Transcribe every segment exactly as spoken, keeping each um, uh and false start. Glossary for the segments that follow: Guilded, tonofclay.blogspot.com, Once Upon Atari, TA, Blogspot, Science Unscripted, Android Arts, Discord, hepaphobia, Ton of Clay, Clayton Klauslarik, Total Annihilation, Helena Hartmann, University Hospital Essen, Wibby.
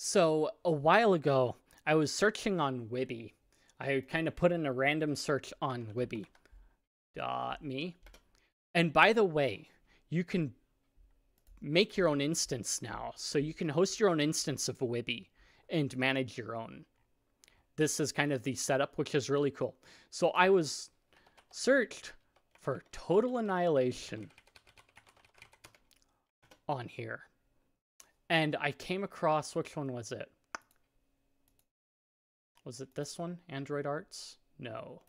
So a while ago, I was searching on Wibby. I kind of put in a random search on wibby dot me. And by the way, you can make your own instance now. So you can host your own instance of Wibby and manage your own. This is kind of the setup, which is really cool. So I was searched for Total Annihilation on here. And I came across, which one was it? Was it this one? Android Arts? No.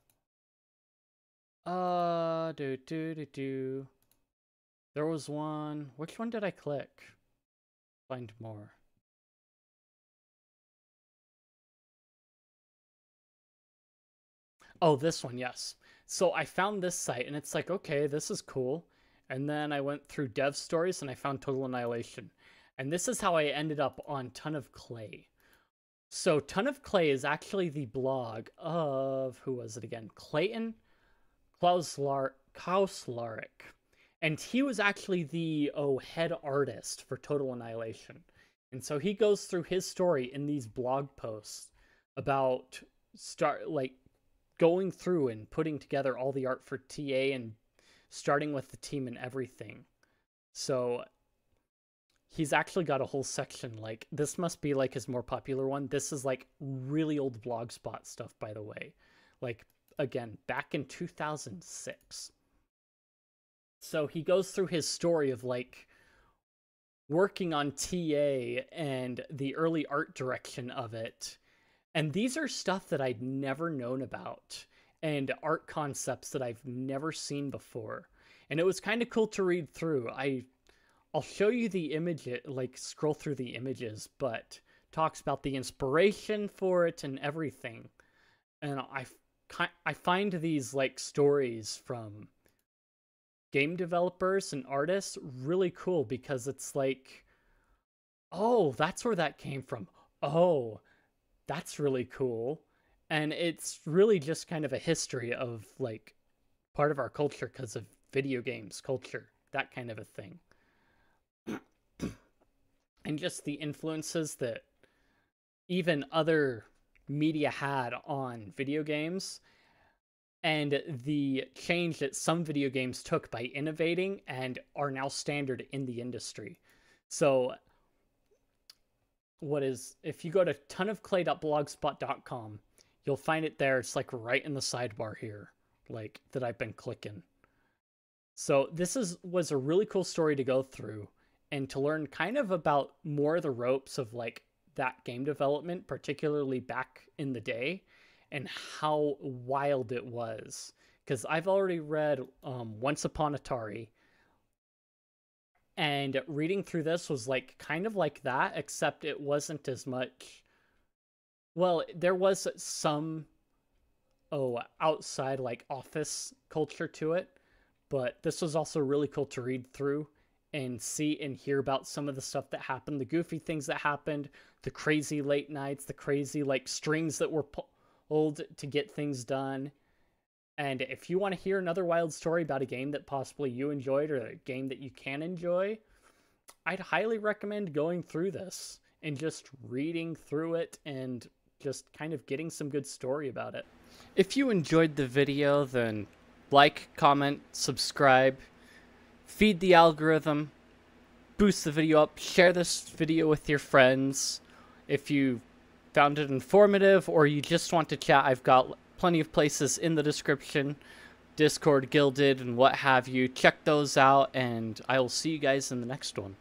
Uh, do, do, do, do. There was one. Which one did I click? Find more. Oh, this one, yes. So I found this site and it's like, okay, this is cool. And then I went through dev stories and I found Total Annihilation. And this is how I ended up on Ton of Clay. So Ton of Clay is actually the blog of, who was it again? Clayton Klauslarik. And he was actually the oh, head artist for Total Annihilation. And so he goes through his story in these blog posts about start like going through and putting together all the art for T A and starting with the team and everything. So he's actually got a whole section. Like, this must be like his more popular one. This is like really old Blogspot stuff, by the way. Like, again, back in two thousand six. So he goes through his story of like working on T A and the early art direction of it. And these are stuff that I'd never known about and art concepts that I've never seen before. And it was kind of cool to read through. I... I'll show you the image, like scroll through the images, but talks about the inspiration for it and everything. And I, I find these like stories from game developers and artists really cool because it's like, oh, that's where that came from. Oh, that's really cool. And it's really just kind of a history of like part of our culture because of video games culture, that kind of a thing. And just the influences that even other media had on video games and the change that some video games took by innovating and are now standard in the industry. So what is, if you go to ton of clay dot blogspot dot com, you'll find it there. It's like right in the sidebar here, like that I've been clicking. So this is was a really cool story to go through. And to learn kind of about more of the ropes of like that game development, particularly back in the day, and how wild it was. Because I've already read um, Once Upon Atari, and reading through this was like kind of like that, except it wasn't as much. Well, there was some oh outside like office culture to it, but this was also really cool to read through. And see and hear about some of the stuff that happened, the goofy things that happened, the crazy late nights, the crazy like strings that were pulled to get things done. And if you want to hear another wild story about a game that possibly you enjoyed or a game that you can enjoy, I'd highly recommend going through this and just reading through it and just kind of getting some good story about it. If you enjoyed the video, then like, comment, subscribe. Feed the algorithm, boost the video up, share this video with your friends. If you found it informative or you just want to chat, I've got plenty of places in the description. Discord, Guilded, and what have you. Check those out, and I will see you guys in the next one.